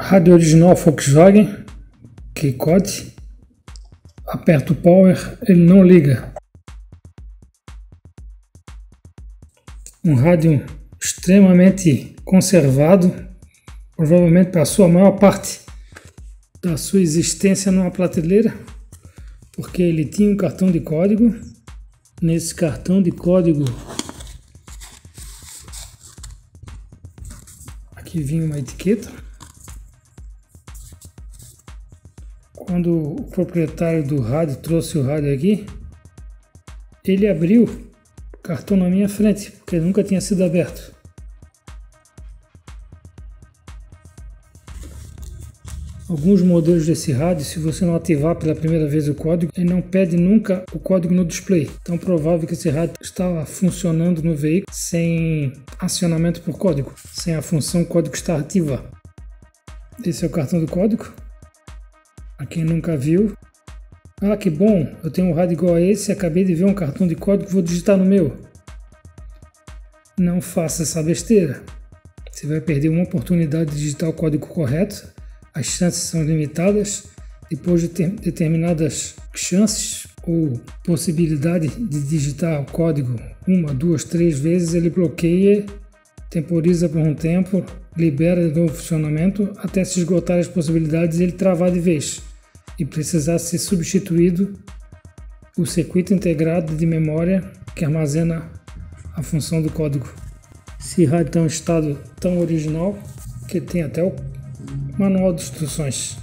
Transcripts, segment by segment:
Rádio original Volkswagen, K-Code. Aperto o power, ele não liga. Um rádio extremamente conservado, provavelmente passou a maior parte da sua existência numa prateleira, porque ele tinha um cartão de código. Nesse cartão de código aqui vinha uma etiqueta. Quando o proprietário do rádio trouxe o rádio aqui, ele abriu o cartão na minha frente, porque ele nunca tinha sido aberto. Alguns modelos desse rádio, se você não ativar pela primeira vez o código, ele não pede nunca o código no display. Então é provável que esse rádio estava funcionando no veículo sem acionamento por código, sem a função código estar ativa. Esse é o cartão do código. Para quem nunca viu, ah, que bom, eu tenho um rádio igual a esse, acabei de ver um cartão de código, vou digitar no meu. Não faça essa besteira, você vai perder uma oportunidade de digitar o código correto, as chances são limitadas. Depois de ter determinadas chances ou possibilidade de digitar o código uma, duas, três vezes, ele bloqueia, temporiza por um tempo, libera de novo funcionamento até se esgotar as possibilidades e ele travar de vez e precisar ser substituído o circuito integrado de memória que armazena a função do código. Esse rádio tem um estado tão original que tem até o manual de instruções.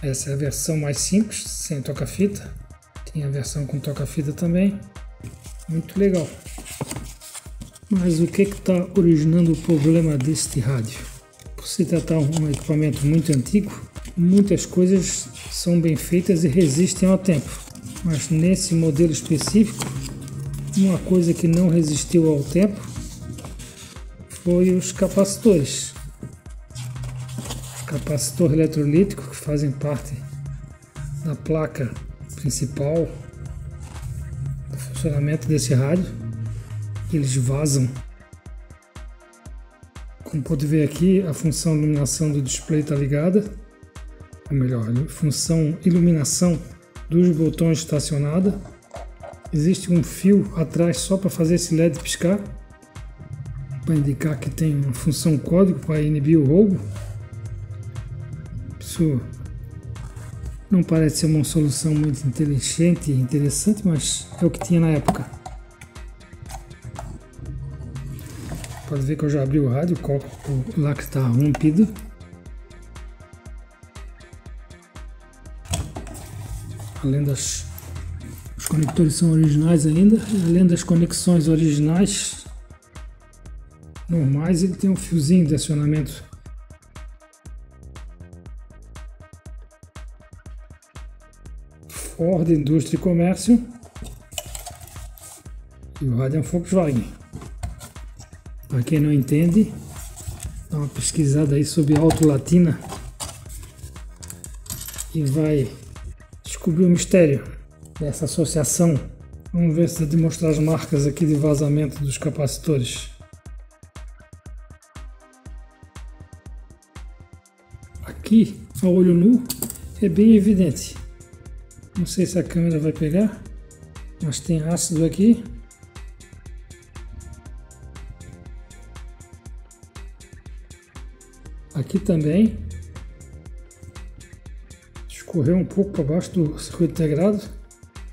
Essa é a versão mais simples, sem toca-fita. Tem a versão com toca-fita também, muito legal. Mas o que está originando o problema deste rádio? Por se tratar de um equipamento muito antigo, muitas coisas são bem feitas e resistem ao tempo, mas nesse modelo específico, uma coisa que não resistiu ao tempo foi os capacitores. Capacitor eletrolítico, que fazem parte da placa principal do funcionamento desse rádio, eles vazam. Como pode ver aqui, a função iluminação do display está ligada, ou melhor, a função iluminação dos botões estacionada. Existe um fio atrás só para fazer esse LED piscar, para indicar que tem uma função código para inibir o roubo. Isso não parece ser uma solução muito inteligente e interessante, mas é o que tinha na época. Pode ver que eu já abri o rádio, o copo lá que está rompido. Além das... os conectores são originais ainda, além das conexões originais normais, ele tem um fiozinho de acionamento. Ford, Indústria e Comércio, e o rádio é um Volkswagen. Para quem não entende, dá uma pesquisada aí sobre Autolatina e vai descobrir o mistério dessa associação. Vamos ver se dá mostrar as marcas aqui de vazamento dos capacitores. Aqui, a olho nu, é bem evidente. Não sei se a câmera vai pegar, mas tem ácido aqui. Aqui também. Escorreu um pouco para baixo do circuito integrado.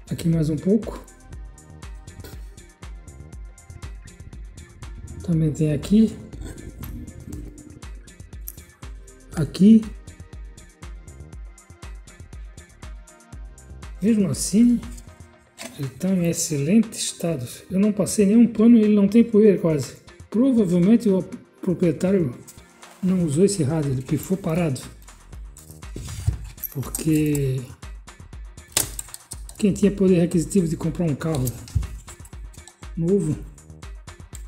Aqui mais um pouco. Também tem aqui. Aqui. Mesmo assim, ele está em excelente estado. Eu não passei nenhum pano e ele não tem poeira quase. Provavelmente o proprietário não usou esse rádio, ele pifou parado. Porque quem tinha poder aquisitivo de comprar um carro novo,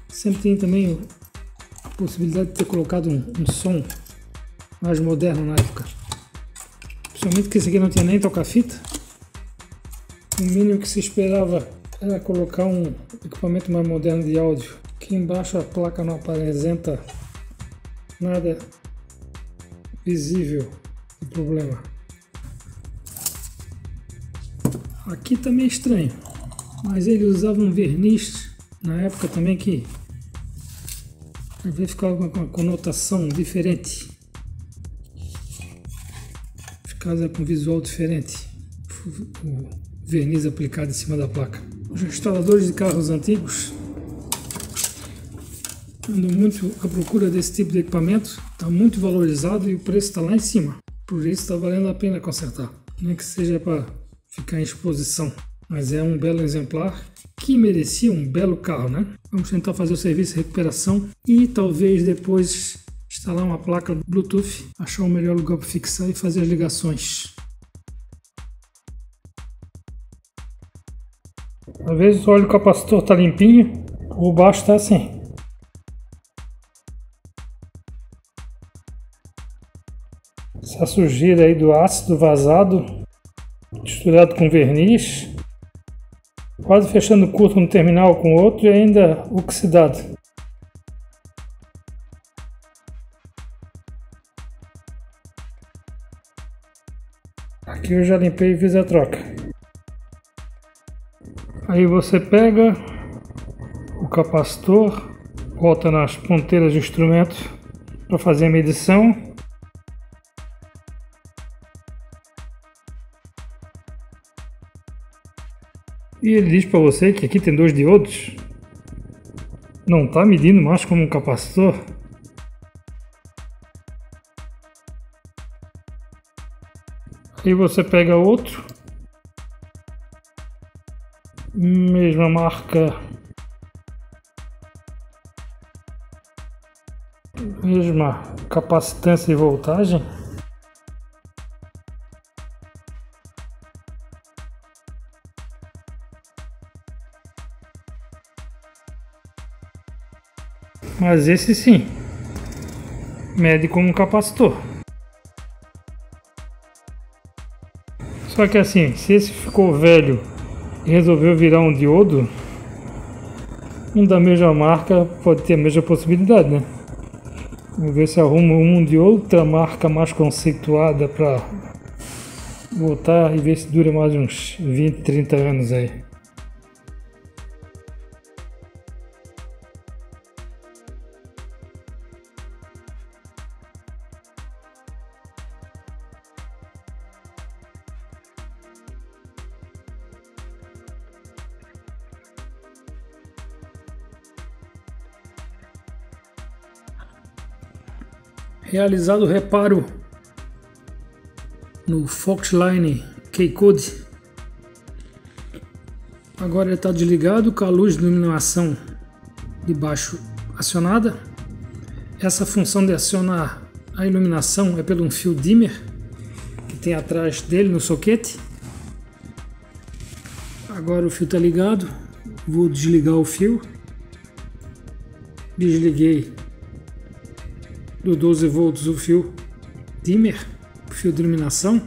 sempre tem também a possibilidade de ter colocado um som mais moderno na época. Principalmente que esse aqui não tinha nem toca-fita. O mínimo que se esperava era colocar um equipamento mais moderno de áudio. Aqui embaixo a placa não apresenta nada visível o problema. Aqui também é estranho, mas ele usava um verniz na época também que às vezes ficava com uma conotação diferente. Casa com visual diferente, o verniz aplicado em cima da placa. Os instaladores de carros antigos andam muito à procura desse tipo de equipamento, está muito valorizado e o preço está lá em cima, por isso está valendo a pena consertar, nem que seja para ficar em exposição, mas é um belo exemplar que merecia um belo carro, né? Vamos tentar fazer o serviço de recuperação e talvez depois instalar uma placa Bluetooth, achar o melhor lugar para fixar e fazer as ligações. Às vezes o óleo capacitor está limpinho, o baixo está assim. Essa sujeira aí do ácido vazado, misturado com verniz, quase fechando curto no terminal com outro e ainda oxidado. Aqui eu já limpei e fiz a troca. Aí você pega o capacitor, bota nas ponteiras do instrumento para fazer a medição. E ele diz para você que aqui tem 2 diodos. Não está medindo mais como um capacitor. E você pega outro, mesma marca, mesma capacitância e voltagem, mas esse sim mede como um capacitor. Só que assim, se esse ficou velho e resolveu virar um diodo, um da mesma marca pode ter a mesma possibilidade, né? Vamos ver se arruma um de outra marca mais conceituada para voltar e ver se dura mais uns 20, 30 anos aí. Realizado o reparo no Fox Line K-Code. Agora ele está desligado, com a luz de iluminação de baixo acionada. Essa função de acionar a iluminação é pelo um fio dimmer que tem atrás dele no soquete. Agora o fio está ligado, vou desligar o fio. Desliguei do 12 volts o fio dimmer, o fio de iluminação,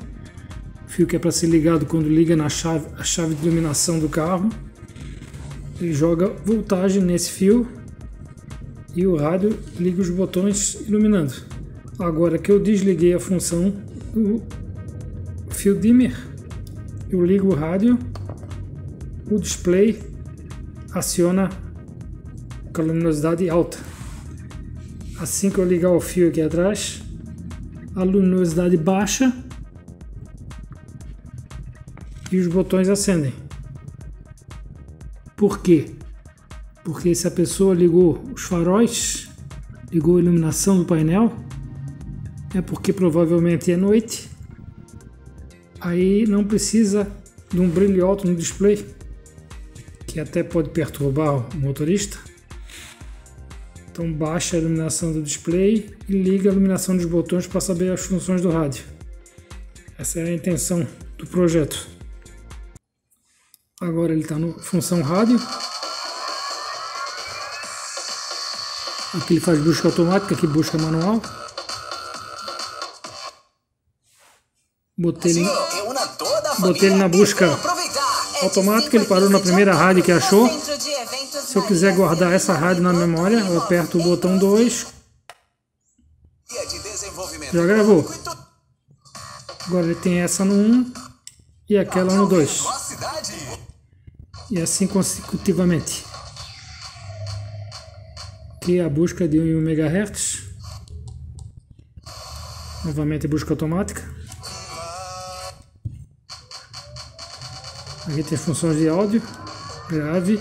o fio que é para ser ligado quando liga na chave, a chave de iluminação do carro. Ele joga voltagem nesse fio e o rádio liga os botões iluminando. Agora que eu desliguei a função do fio dimmer, eu ligo o rádio, o display aciona com a luminosidade alta. Assim que eu ligar o fio aqui atrás, a luminosidade baixa e os botões acendem. Por quê? Porque se a pessoa ligou os faróis, ligou a iluminação do painel, é porque provavelmente é noite, aí não precisa de um brilho alto no display, que até pode perturbar o motorista. Então baixa a iluminação do display e liga a iluminação dos botões para saber as funções do rádio. Essa é a intenção do projeto. Agora ele está na função rádio. Aqui ele faz busca automática, aqui busca manual. Botei ele na busca automática, ele parou na primeira rádio que achou. Se eu quiser guardar essa rádio na memória, eu aperto o botão 2. Já gravou. Agora ele tem essa no 1 e aquela no 2. E assim consecutivamente. Aqui a busca de 1 MHz. Novamente busca automática. Aqui tem funções de áudio, grave.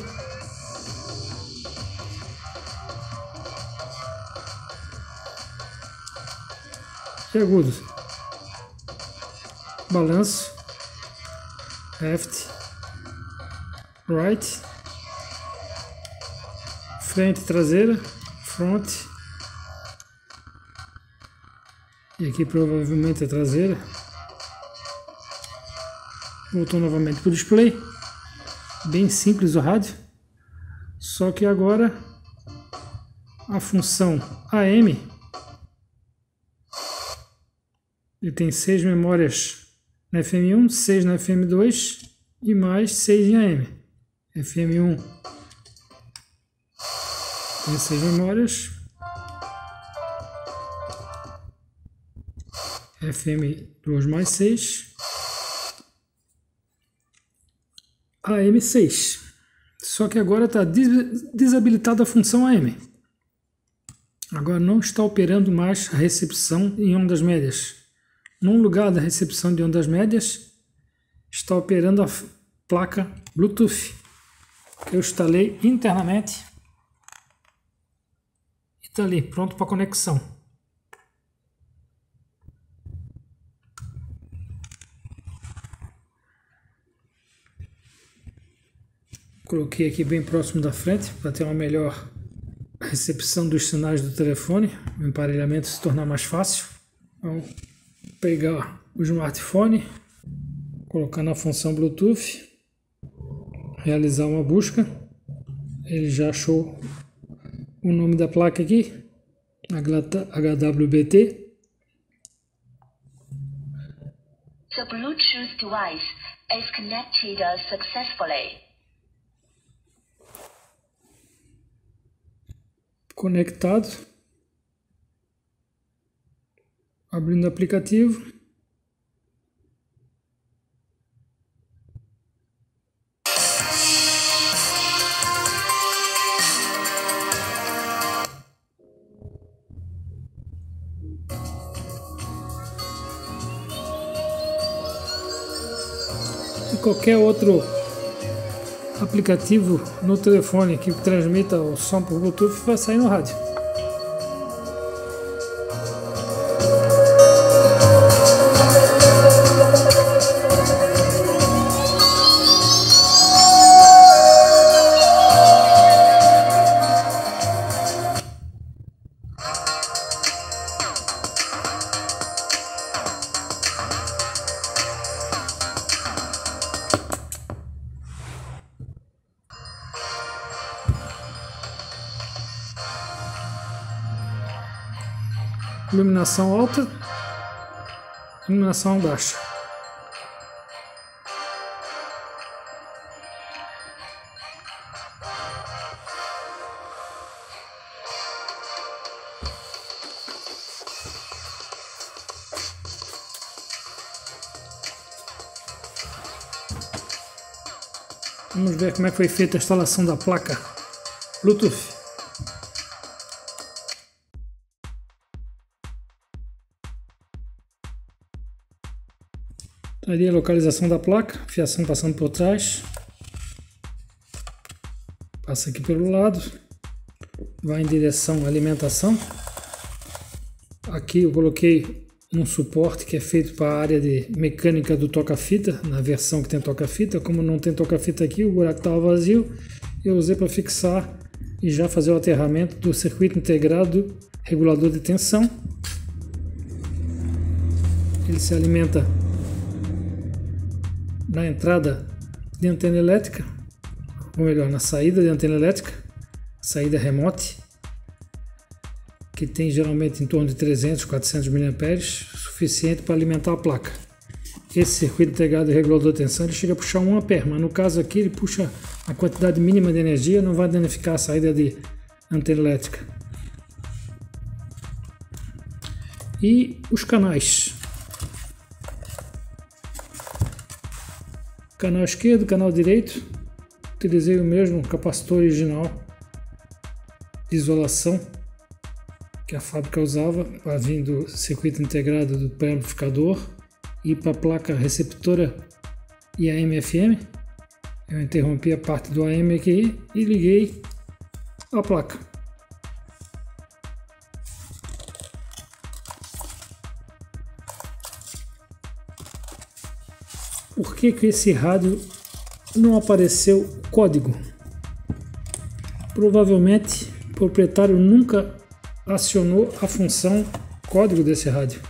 E agudos. Balanço. Left. Right. Frente traseira. Front. E aqui provavelmente a traseira. Voltou novamente para o display. Bem simples o rádio. Só que agora a função AM. Ele tem 6 memórias na FM1, 6 na FM2 e mais 6 em AM. FM1 tem 6 memórias. FM2 mais 6. AM6, só que agora está desabilitada a função AM. Agora não está operando mais a recepção em ondas médias. Num lugar da recepção de ondas médias está operando a placa Bluetooth que eu instalei internamente e está ali pronto para conexão. Coloquei aqui bem próximo da frente para ter uma melhor recepção dos sinais do telefone, o emparelhamento se tornar mais fácil. Então, pegar o smartphone, colocar na função Bluetooth, realizar uma busca. Ele já achou o nome da placa aqui, HWBT. The Bluetooth device is connected successfully. Conectado, abrindo o aplicativo, e qualquer outro aplicativo no telefone que transmita o som por Bluetooth vai sair no rádio. Iluminação alta, iluminação baixa. Vamos ver como é que foi feita a instalação da placa Bluetooth. Ali a localização da placa, fiação passando por trás, passa aqui pelo lado, vai em direção à alimentação. Aqui eu coloquei um suporte que é feito para a área de mecânica do toca-fita, na versão que tem toca-fita. Como não tem toca-fita aqui, o buraco estava vazio, eu usei para fixar e já fazer o aterramento do circuito integrado regulador de tensão. Ele se alimenta na entrada de antena elétrica, ou melhor, na saída de antena elétrica, saída remote, que tem geralmente em torno de 300, 400 mA, suficiente para alimentar a placa. Esse circuito integrado de regulador de tensão, ele chega a puxar 1 A, mas no caso aqui ele puxa a quantidade mínima de energia, não vai danificar a saída de antena elétrica. e os canais. Canal esquerdo, canal direito, utilizei o mesmo capacitor original de isolação que a fábrica usava para vir do circuito integrado do pré-amplificador e para a placa receptora e AM/FM. Eu interrompi a parte do AM aqui e liguei a placa. Por que que esse rádio não apareceu código? Provavelmente o proprietário nunca acionou a função código desse rádio.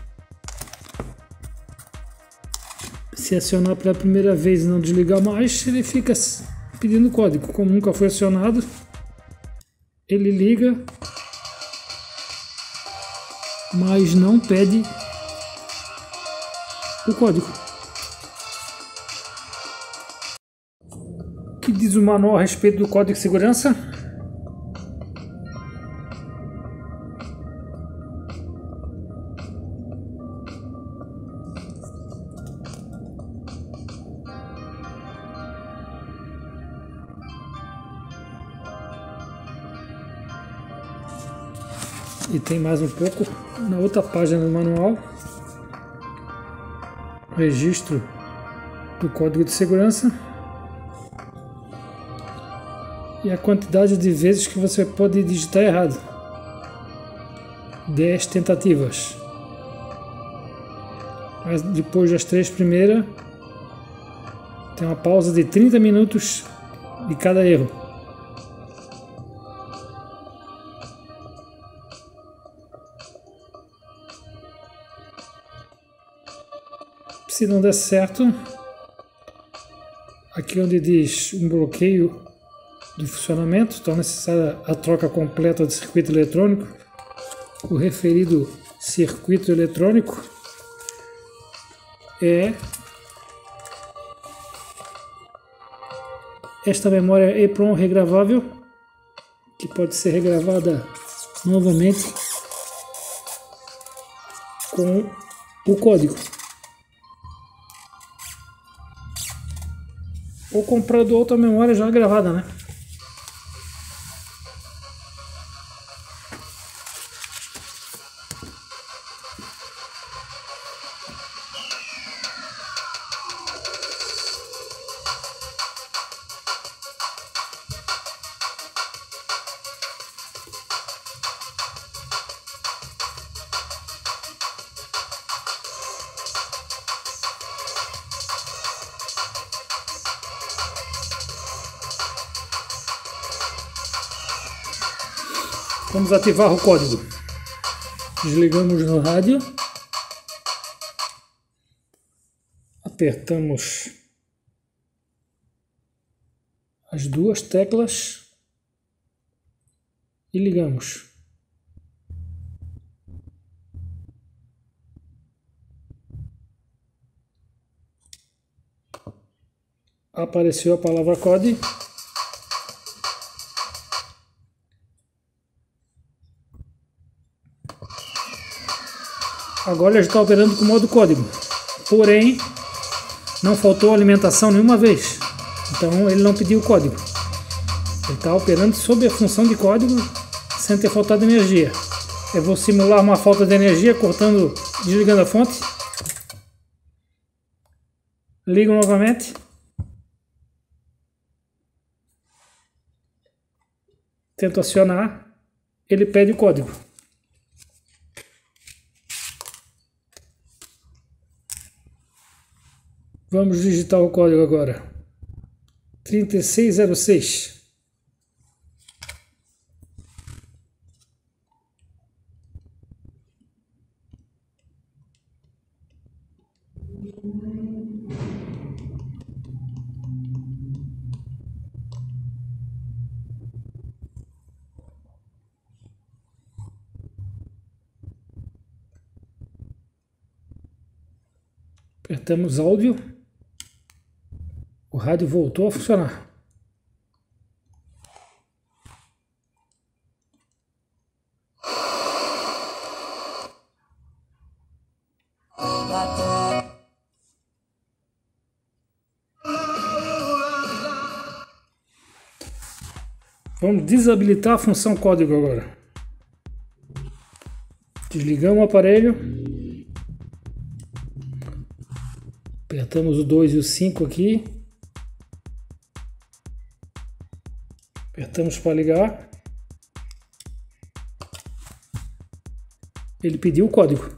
Se acionar pela primeira vez e não desligar mais, ele fica pedindo código. Como nunca foi acionado, ele liga, mas não pede o código. O que diz o manual a respeito do código de segurança? E tem mais um pouco na outra página do manual, registro do código de segurança e a quantidade de vezes que você pode digitar errado, 10 tentativas, mas depois das 3 primeiras tem uma pausa de 30 minutos de cada erro. Se não der certo, aqui onde diz um bloqueio do funcionamento, então é necessária a troca completa do circuito eletrônico, o referido circuito eletrônico é esta memória EEPROM regravável, que pode ser regravada novamente com o código. Ou comprando outra memória já gravada, né? Vamos ativar o código. Desligamos no rádio. Apertamos as 2 teclas e ligamos. Apareceu a palavra código. Agora ele está operando com o modo código, porém não faltou alimentação nenhuma vez, então ele não pediu o código. Ele está operando sob a função de código sem ter faltado energia. Eu vou simular uma falta de energia cortando, desligando a fonte. Ligo novamente. Tento acionar, ele pede o código. Vamos digitar o código agora, 3606. Apertamos áudio. O rádio voltou a funcionar. Vamos desabilitar a função código agora. Desligamos o aparelho. Apertamos o 2 e o 5 aqui. Apertamos para ligar. Ele pediu o código.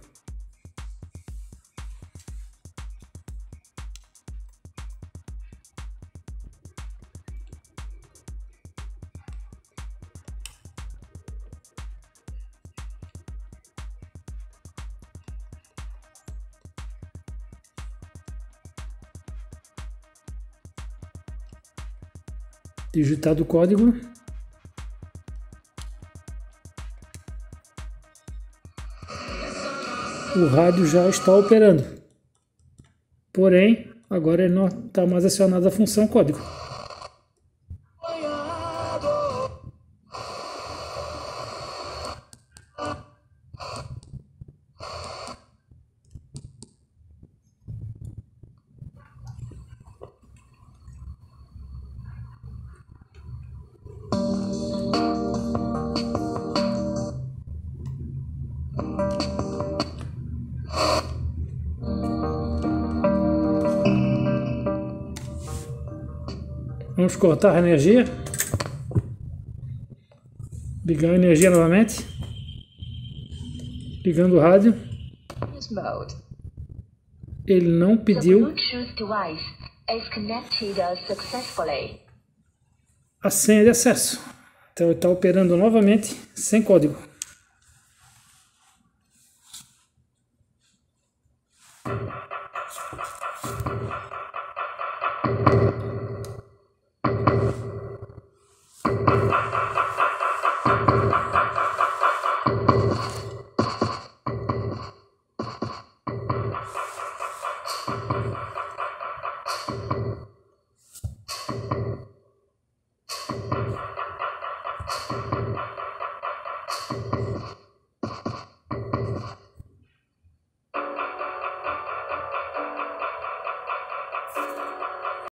Digitado o código. O rádio já está operando. Porém, agora ele não está mais acionado a função código. Vamos cortar a energia, ligar a energia novamente, ligando o rádio. Ele não pediu a senha de acesso, então ele está operando novamente sem código.